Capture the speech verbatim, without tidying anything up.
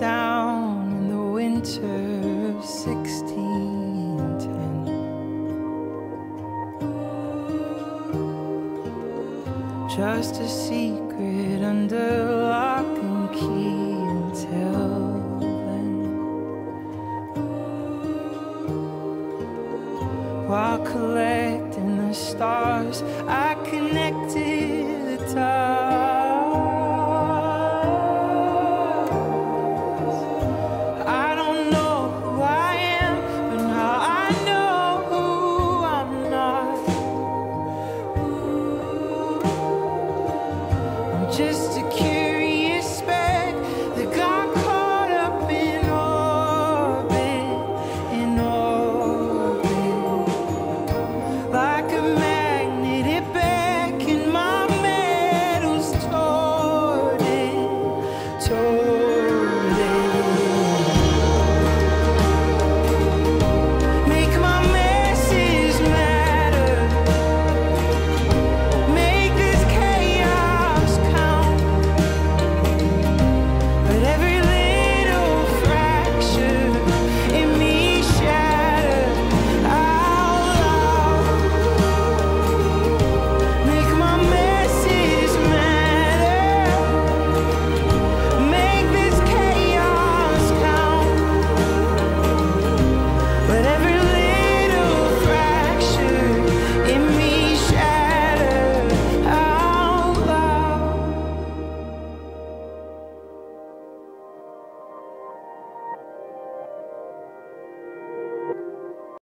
Down in the winter of sixteen ten, just a secret under lock and key until then, while collecting